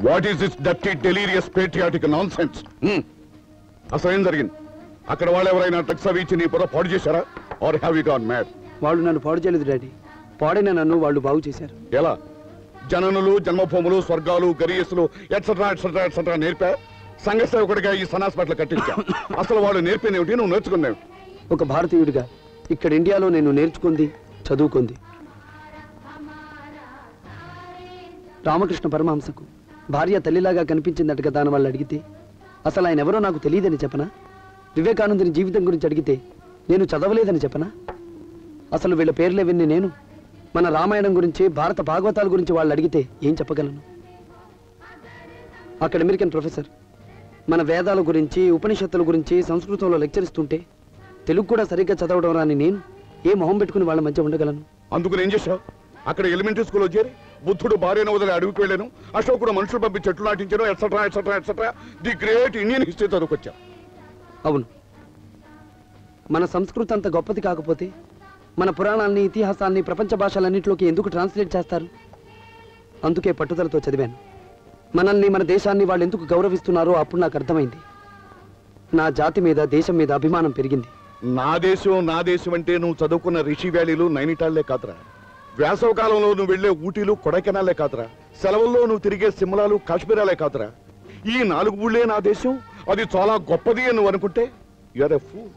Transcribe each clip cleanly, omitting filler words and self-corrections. What is this dirty, delirious, patriotic nonsense? Asayam zargin. Akkada vaale evaraina taksa veechi nee pura paadu chesara or have you gone mad? Vaallu nannu paadu cheyaledu daddy. Paadina nannu vaallu baavu chesaru. Ela? జననులు జన్మభూములు స్వర్గాలు గరియసులు etcetera etcetera etcetera నేర్పా సంఘ సేవకుడిగా ఈ సన్నాస్పట్ల కట్టించా. అసలు వాళ్ళు నేర్పినేమిటి, నువ్వు నేర్చుకున్నావు? ఒక భారతీయుడిగా ఇక్కడ ఇండియాలో నేను నేర్చుకుంది చదువుకుంది రామకృష్ణ పరమహంసకు భార్య తల్లిలాగా కనిపించిందట కదా అని వాళ్ళు అడిగితే అసలు ఆయన ఎవరో నాకు తెలియదని చెప్పనా? వివేకానందుని జీవితం గురించి అడిగితే నేను చదవలేదని చెప్పనా? అసలు వీళ్ళ పేర్లేవన్నీ నేను మన రామాయణం గురించి భారత భాగవతాల గురించి వాళ్ళు అడిగితే ఏం చెప్పగలను? అక్కడ అమెరికన్ ప్రొఫెసర్ మన వేదాల గురించి ఉపనిషత్తుల గురించి సంస్కృతంలో లెక్చర్ ఇస్తుంటే తెలుగు కూడా సరిగ్గా చదవడం రాని నేను ఏ మొహం పెట్టుకుని వాళ్ళ మధ్య ఉండగలను? అందుకు ఏం చేశావు? అక్కడ ఎలిమెంటరీ స్కూల్లో చేరి బుద్ధుడు భార్యను వదిలి అడుగుకు వెళ్ళాను, అశోకుడు మనుషులు పంపి చెట్లు నాటించాను, etcetera etcetera etcetera the great Indian history చదువుకొచ్చా. అవును, మన సంస్కృతి అంత గొప్పది కాకపోతే మన పురాణాలని ఇతిహాసాలని ప్రపంచ భాషలన్నింటిలోకి ఎందుకు ట్రాన్స్లేట్ చేస్తారు? అందుకే పట్టుదలతో చదివాను. మనల్ని మన దేశాన్ని వాళ్ళు ఎందుకు గౌరవిస్తున్నారో అప్పుడు నాకు అర్థమైంది. నా జాతి మీద దేశం మీద అభిమానం పెరిగింది. నా దేశం అంటే నువ్వు చదువుకున్న రిషి వ్యాలీలు నైనిటాళ్లే కాదురా, వేసవ కాలంలో నువ్వు వెళ్లే ఊటీలు కొడైకెనాలే కాదురా, సెలవుల్లో నువ్వు తిరిగే సిమ్లాలు కాశ్మీరాలే కాదురా. ఈ నాలుగు ఊళ్ళే నా దేశం, అది చాలా గొప్పది అని నువ్వు అనుకుంటే యు ఆర్ ఎ ఫూల్.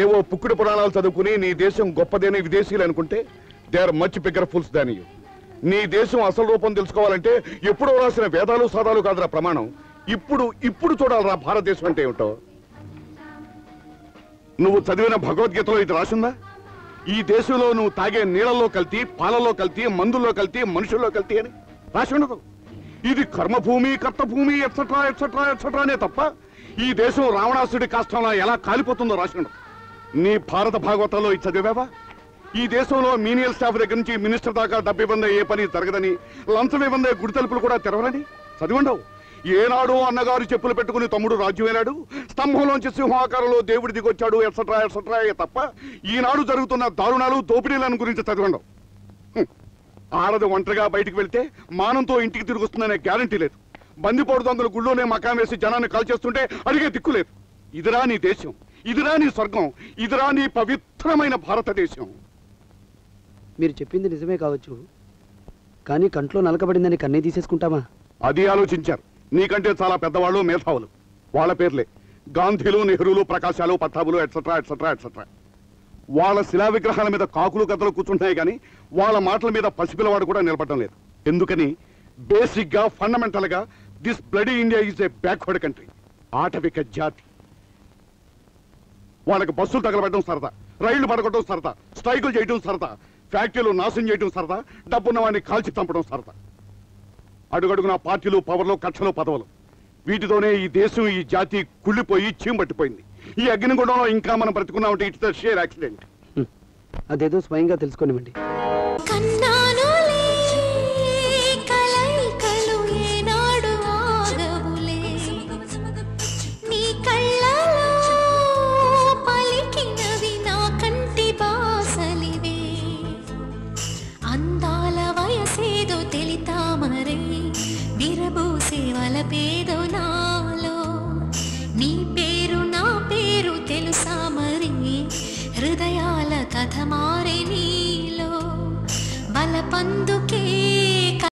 ఏవో పుక్కుడు పురాణాలు చదువుకుని నీ దేశం గొప్పదేని విదేశీయులు అనుకుంటే they are much bigger fools దాని యు. నీ దేశం అసలు రూపం తెలుసుకోవాలంటే ఎప్పుడో రాసిన వేదాలు సాదాలు కాదురా ప్రమాణం, ఇప్పుడు చూడాలరా భారతదేశం అంటే ఏమిటో. నువ్వు చదివిన భగవద్గీతలో ఇది రాసిందా? ఈ దేశంలో నువ్వు తాగే నీళ్ళల్లో కల్తీ, పాలలో కల్తీ, మందుల్లో కల్తీ, మనుషుల్లో కల్తీ అని రాసి ఉండదు. ఇది కర్మభూమి, కర్తభూమి, ఎట్సెట్రా ఎట్సెట్రా ఎట్సెట్రా అనే తప్ప ఈ దేశం రావణాసుడి కాష్టంలో ఎలా కాలిపోతుందో రాసి ఉండదు. నీ భారత భాగవతంలో ఇది చదివావా? ఈ దేశంలో మీనియల్ స్టాఫ్ దగ్గర నుంచి మినిస్టర్ దాకా డబ్బు ఇవ్వందే ఏ పని జరగదని, లంచం ఇవ్వందే గుడి తలుపులు కూడా తెరవరని చదివండవు. ఏనాడు అన్నగారు చెప్పులు పెట్టుకుని తమ్ముడు రాజ్యం వెళ్ళాడు, స్తంభంలోంచి సింహాకారంలో దేవుడి దిగొచ్చాడు ఎట్సెట్రా ఎట్సెట్రా తప్ప ఈనాడు జరుగుతున్న దారుణాలు దోపిడీలను గురించి చదివండవు. ఆడది ఒంటరిగా బయటికి వెళ్తే మానంతో ఇంటికి తిరిగి వస్తుందనే గ్యారంటీ లేదు. బందిపోటు దొంగలు గుళ్ళోనే మకాం వేసి జనాన్ని కాల్చేస్తుంటే అడిగే దిక్కు లేదు. ఇదిరా నీ దేశం, ఇదిరా నీ స్వర్గం, ఇదిరా నీ పవిత్రమైన భారతదేశం. మీరు చెప్పింది నిజమే కావచ్చు, కానీ కంట్లో నలకబడిందని కన్నే తీసేసుకుంటామా? అది ఆలోచించారు నీకంటే చాలా పెద్దవాళ్ళు, మేధావులు. వాళ్ళ పేర్లే గాంధీలు, నెహ్రూలు, ప్రకాశాలు, పతాబులు ఎట్సెట్రా ఎట్సెట్రా ఎట్సెట్రా. వాళ్ళ శిలా విగ్రహాల మీద కాకులు కథలు కూర్చుంటున్నాయి కానీ వాళ్ళ మాటల మీద పసిపిల్లవాడు కూడా నిలబడటం లేదు. ఎందుకని? బేసిక్గా ఫండమెంటల్గా this bloody India is a backward country. ఆటవిక జాతి. వాళ్ళకి బస్సులు తగలబెట్టడం సరదా, రైళ్లు పడగొట్టడం సరదా, స్ట్రైకులు చేయడం సరదా, ఫ్యాక్టరీలు నాశనం చేయడం సరదా, డబ్బున్న వాడిని కాల్చి చంపడం సరదా. అడుగడుగున పార్టీలు, పవర్లు, కక్షలు, పదవులు, వీటితోనే ఈ దేశం ఈ జాతి కుళ్ళిపోయి చీమబట్టిపోయింది. ఈ అగ్నిగుండంలో ఇంకా మనం బ్రతుకున్నామంటే ఇట్స్ ఎ షేర్ యాక్సిడెంట్. అదేదో స్వయంగా తెలుసుకోనివ్వండి. Be do not.